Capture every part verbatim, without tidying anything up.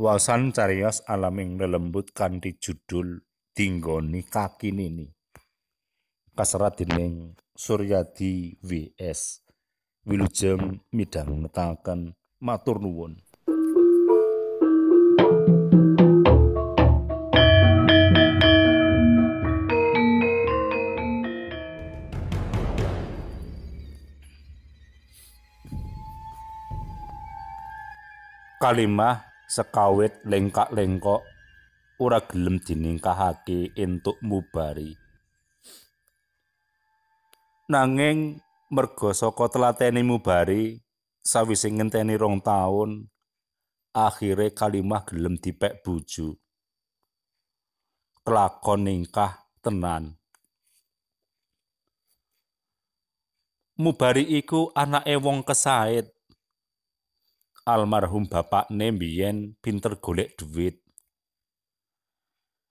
Wawasan cariyos alaming lelembut kanthi judul Dinggoni Kaki Nini. Kasrat dening Suryadi W S. Wilujeng midhang netaken matur nuwun. Kalimah sekawit lengkak-lengkok ora gelem diningkahake entuk Mubari. Nanging merga saka telatene Mubari sawise ngenteni rong taun, akhire Kalimah gelem dipek bojo. Kelakon ningkah tenan. Mubari iku anake wong kesaet. Almarhum bapak Nembiyen pinter golek duit.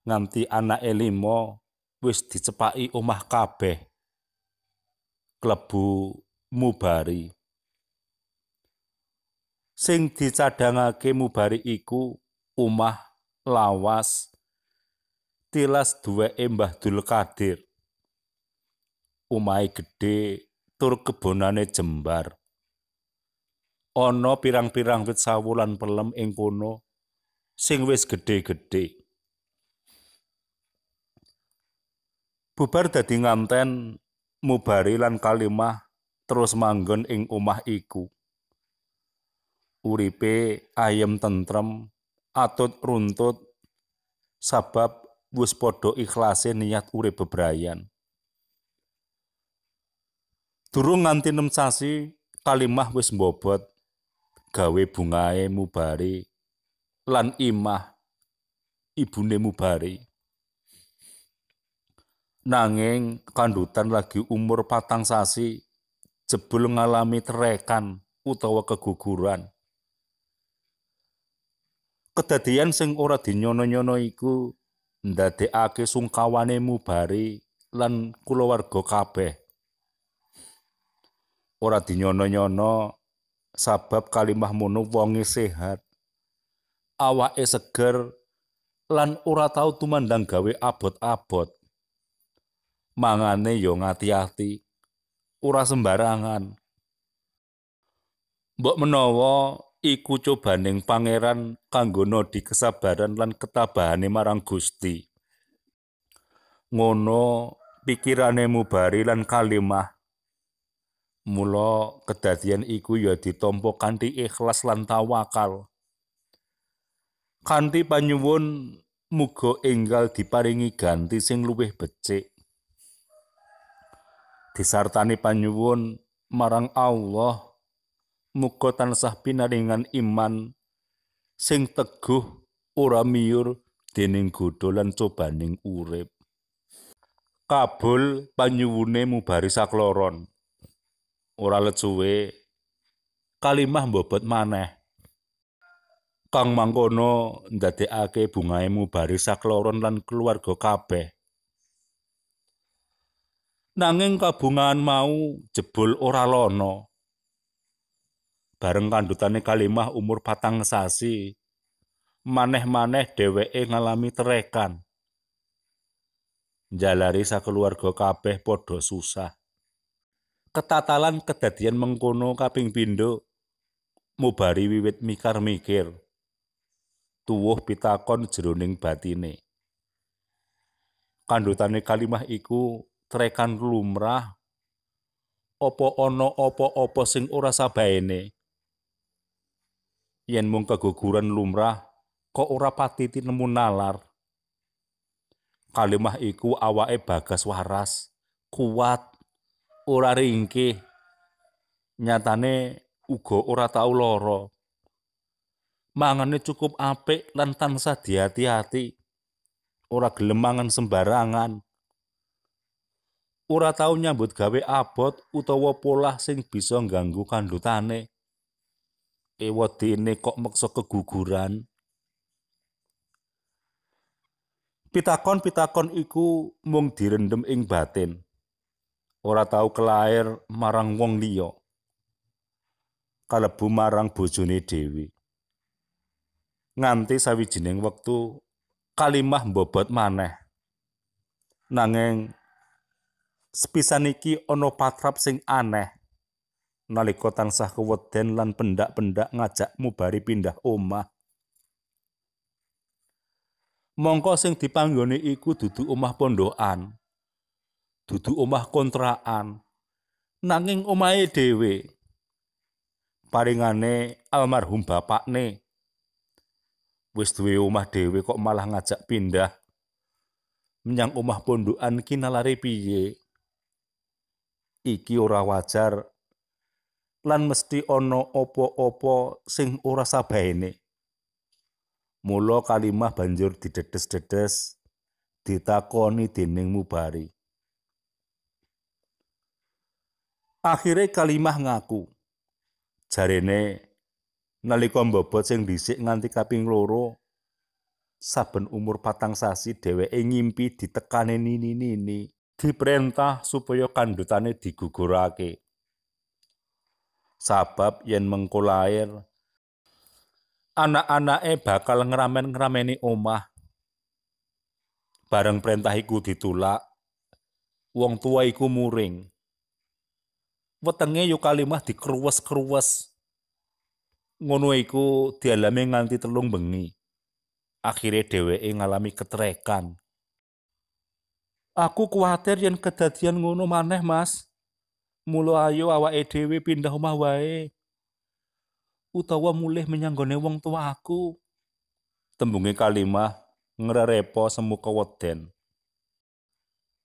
Nganti anak Elimo wis dicepaki omah kabeh. Klebu Mubari. Sing dicadhangake Mubari iku omah lawas. Tilas duweke Mbah Dulkadir. Omahe gedhe tur kebonane jembar. Ono pirang-pirang wit sawulan pelem ing kono sing wis gedhe-gedhe. Bubar dadi nganten, Mubari lan Kalimah terus manggon ing omah iku. Uripe ayem tentrem, atut runtut, sabab wis padha ikhlase niat urip bebrayan. Durung nganti nem sasi, Kalimah wis mbobot gawe bungae Mubari lan imah ibune Mubari. Nanging kandhutan lagi umur patang sasi jebul ngalami terekan utawa keguguran. Kedadian sing ora dinyono-nyono iku ndadekake sungkawane Mubari lan kulawarga kabeh. Ora dinyono-nyono sabab Kalimah mono wonge sehat, awake seger, lan ora tau tumandang gawe abot-abot. Mangane yo ngati-ati, ora sembarangan. Mbok menawa iku cobaning pangeran kanggo nodi kesabaran lan ketabahane marang Gusti. Ngono pikirane Mubari lan Kalimah. Mula kedadian iku ya ditampa kanthi ikhlas lan tawakal. Kanthi panyuwun muga enggal diparingi ganti sing luwih becik. Disartani panyuwun marang Allah muga tansah pinaringan iman sing teguh ora miyur dening godha lan cobaning urip. Kabul panyuwune Mubari sakloron. Ora let suwe, Kalimah mbobot maneh. Kang mangkono ndadekake bungae Mubari sakloron lan keluarga kabeh. Nanging kabungan mau jebul ora lono. Bareng kandhutane Kalimah umur patang sasi, maneh-maneh dheweke ngalami terekan. Njalari sakeluarga kabeh padha susah. Ketatalan kedadian mengkono kaping pindho, Mubari wiwit mikar-mikir, tuwuh pitakon jroning batine. Kandhutane Kalimah iku trekan lumrah, apa ana apa-apa sing ora sabaene. Yen mung keguguran lumrah, kok ora patiti nemu nalar. Kalimah iku awake bagas waras, kuat, ora ringkih, nyatane uga ora tau lara. Mangane cukup apik lan tansah diati-ati, ora gelem mangan sembarangan, ora tau nyambut gawe abot utawa polah sing bisa ngganggu kandhutane. Ewadene kok meksa keguguran. Pitakon-pitakon iku mung direndem ing batin. Ora tau kelair marang wong liya, kalebu marang bojone dhewe. nganti sawijining wektu kalimah mbobot maneh. Nanging sepisan iki ana patrap sing aneh. Nalika tansah keweden lan pendak-pendak ngajak Mubari pindah omah. Mongko sing dipanggone iku dudu omah pondokan, dudu omah kontrakan, nanging omahe dhewe. Paringane almarhum bapakne wis duwe omah dhewe kok malah ngajak pindah menyang omah pondokan ki nalare piye? Iki ora wajar. Lan mesti ono opo-opo sing ora sabaene. Mula kalimah banjur didedes-dedes, ditakoni dening Mubari. Akhire kalimah ngaku. Jarene nalika mbobot sing dhisik nganti kaping loro, saben umur patang sasi dheweke ngimpi ditekane Nini-Nini, diperintah supaya kandhutane digugurake. Sabab yen mengko lair anak-anake bakal ngeramen-ngerameni omah. Bareng perintah iku ditulak, wong tua iku muring. Wetenge yo kalimah dikruwes-kruwes. Ngono iku dialami nganti telung bengi. Akhire dheweke ngalami ketrekan. Aku kuwatir yen kedadian ngono maneh, Mas. Mula ayo awake dhewe pindah omah wae utawa mulih menyang gone wong tua aku. Tembunge kalimah ngrerepo semu keweden.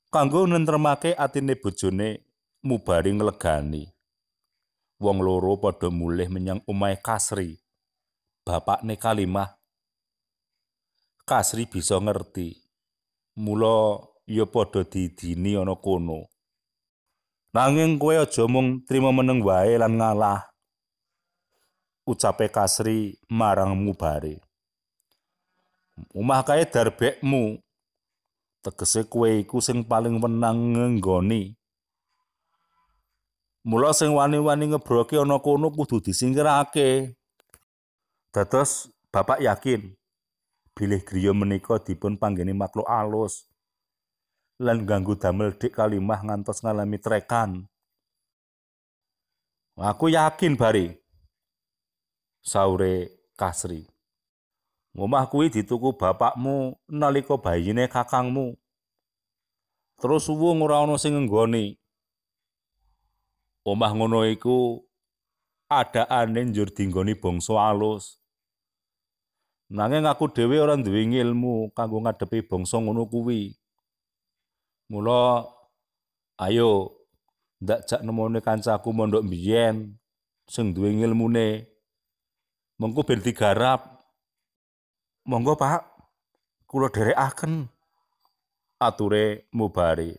Kanggo nentremake atine bojone, Mubari nglegani. Wong loro padha mulih menyang Umay Kasri, bapakne kalimah. Kasri bisa ngerti. Mula ya padha didini ana kono. Nanging kowe aja mung trima meneng wae lan ngalah, ucape Kasri marang Mubari. Omah kae darbekmu, tegese kowe iku sing paling wenang ngenggoni. Mula sing wani-wani ngebroki ana kono kudu disingkirake. Dados bapak yakin bilih griya menika dipun panggeni makhluk alus lan ganggu damel dik kalimah ngantos ngalami trekan. Aku yakin, Bari, saure Kasri. Omah kuwi dituku bapakmu nalika bayine kakangmu. Terus suwung ora ana sing nggoni. Omah ngono iku adane njur dinggoni bangsa alus. Nanging aku dhewe ora duwe ilmu kanggo ngadepi bangsa ngono kuwi. Mula ayo ndak jak nemone kancaku mondok Mbiyen sing duwe ilmune. Mengko ben digarap. Monggo, Pak, kula dherekaken, ature Mubari.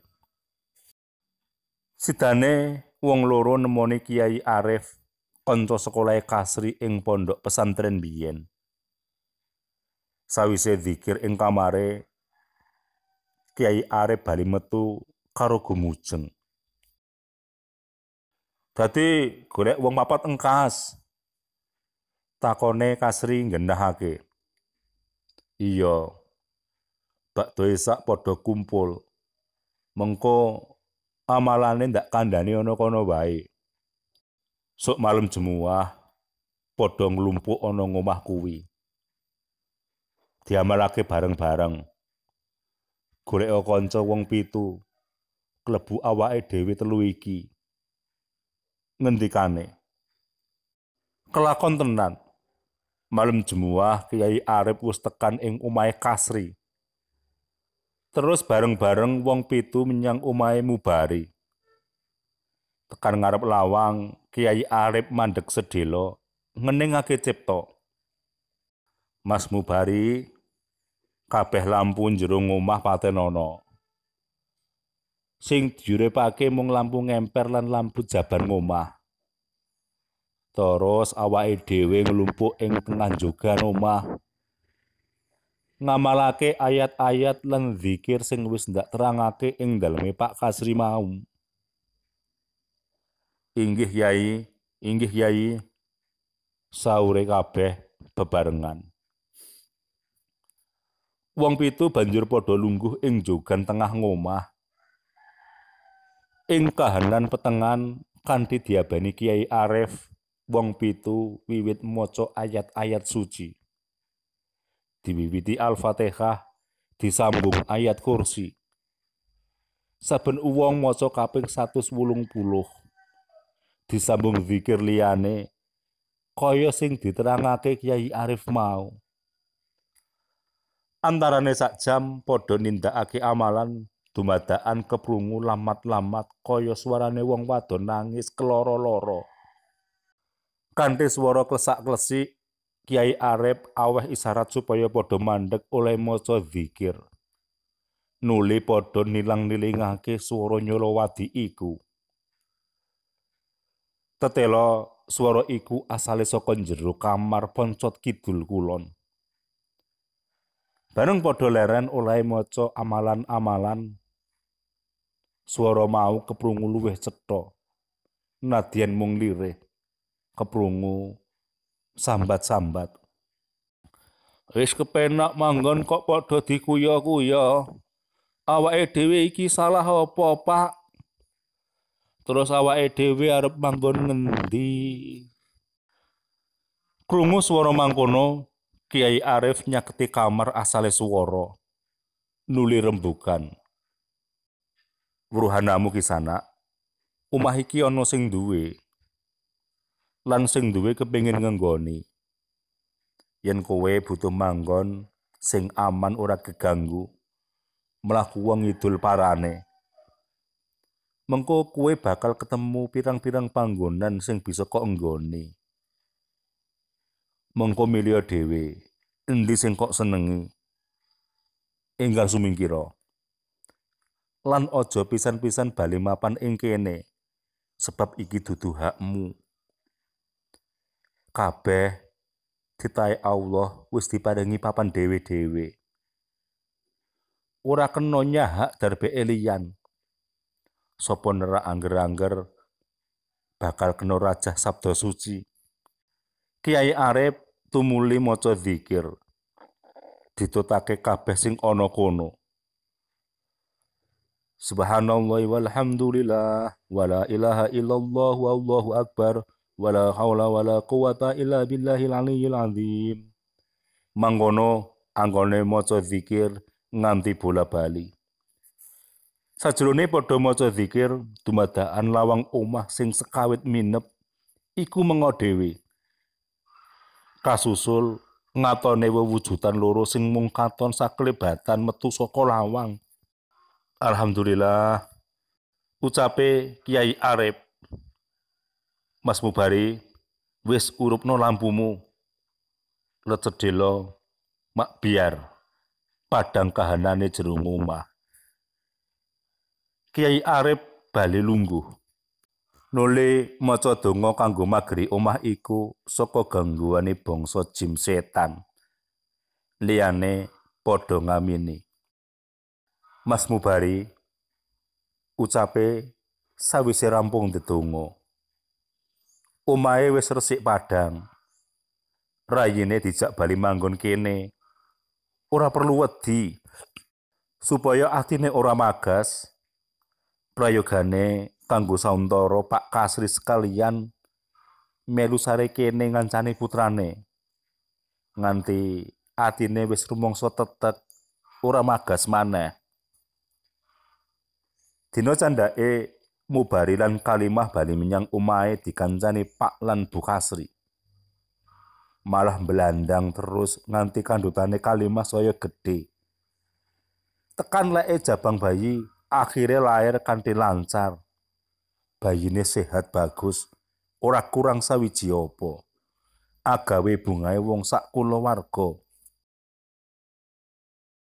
Sidane wong loro nemone Kiai Arif, kanca sekolahe Kasri ing pondok pesantren Mbiyen. Sawise zikir ing kamare, Kiai Arif bali metu karo gumujeng. Dadi golek wong papat engkas. Takone Kasri nggendahake. Iya. Bak desa padha kumpul. Mengko amalane ndak kandhani ana kono wae. Sok malem jemuah padha nglumpuk ana ngomah kuwi. Diamalake bareng-bareng. Golek kanca wong pitu, klebu awake dhewe telu iki. Ngendikane, kelakon tenan. Malem jemuah Kiai Arif wis tekan ing omahe Kasri. Terus bareng-bareng wong pitu menyang omahe Mubari. Tekan ngarep lawang, Kiai Arif mandheg sedhela ngeningake cipta. Mas Mubari, kabeh lampu njero omah paten ana. Sing diuripake mung lampu ngemper lan lampu jaban omah. Terus awake dhewe nglumpuk ing tengah jogan omah. Ngamalake ayat-ayat lan zikir sing wis ndak terangake ing daleme Pak Kasri mau. Inggih Yai, inggih Yai. Saure kabeh bebarengan. Wong pitu banjur podo lungguh ing jogan tengah ngomah. Ing kahanan petengan kanthi diabani Kiai Arif, wong pitu wiwit maca ayat-ayat suci. Diwiwiti Al-Fatihah, disambung ayat kursi. Saben uwong maca kaping satus wolung puluh. Disambung zikir liyane kaya sing diterangake Kiai Arif mau. Antarane sak jam padha nindakake amalan dumadakan keprungu lamat-lamat kaya suarane wong wadon nangis keloro-loro. Kanthi swara klesak-klesik, Kiai Arif aweh isyarat supaya padha mandeg oleh maca zikir. Nuli padha nilang-nilingake swara nyolowadi iku. Tetela swara iku asale saka jero kamar Poncot Kidul Kulon. Bareng padha leren oleh maca amalan-amalan, swara mau keprungu luwih cetha. Nadyan mung lirih, keprungu sambat-sambat. Wis kepenak manggon kok padha dikuya-kuya. Awake dhewe iki salah apa, Pak? Terus awake dhewe arep manggon ngendi? Krungu swara mangkono, Kiai Arif nyaketi kamar asale swara, nuli rembugan. Ruhanamu kisana, omah iki ana sing duwe, lan sing duwe kepengin ngenggoni. Yen kowe butuh manggon sing aman ora keganggu, mlaku wong ngidul parane. Mengko kowe bakal ketemu pirang-pirang panggonan sing bisa kok enggoni. Mengko milih dhewe endi sing kok senengi, enggal sumingkira. Lan aja pisan-pisan bali mapan ing kene, sebab iki dudu hakmu. Kabeh ditahe Allah wis diparingi papan dhewe-dhewe. Ora kena nyahak darbe elian. Sapa nerak angger-angger bakal kena rajah sabda suci. Kiai Arif tumuli maca zikir, ditutake kabeh sing ana kono. Subhanallah walhamdulillah wala ilaha illallah wallahu akbar wala haula wala quwata illa billahil aliyyil azim. Mangkono anggone maca zikir nganti bola-bali. Sajrone padha maca zikir dumadakan lawang omah sing sekawit minep iku mengo dhewe. Kasusul ngatone wewujudan loro sing mung katon saklebatan metu saka lawang. Alhamdulillah, ucape Kiai Arif. Mas Mubari, wis urupno lampumu. Lecedhela mak biar padang kahanane jero omah. Kiai Arif bali lungguh. Nuli maca donga kanggo magri omah iku saka gangguane bangsa jin setan. Liyane padha ngamini. Mas Mubari, ucape sawise rampung ndedonga. Omahe wis resik padhang. Rayine dijak bali manggon kene. Ora perlu wedi. Supaya atine ora magas, prayogane kanggo sauntara Pak Kasri sekalian melu sare kene ngancani putrane nganti atine wis rumangsa tetet ora magas maneh. Dina candhake Mubari lan Kalimah bali menyang omahe dikancani Pak lan Bu Kasri, malah belandang terus nganti kandutane Kalimah saya gedhe. Tekan leke jabang bayi akhirnya lahir kanthi lancar. Bayine sehat bagus, ora kurang sawiji apa. Agawe bungae wong sak kulawarga.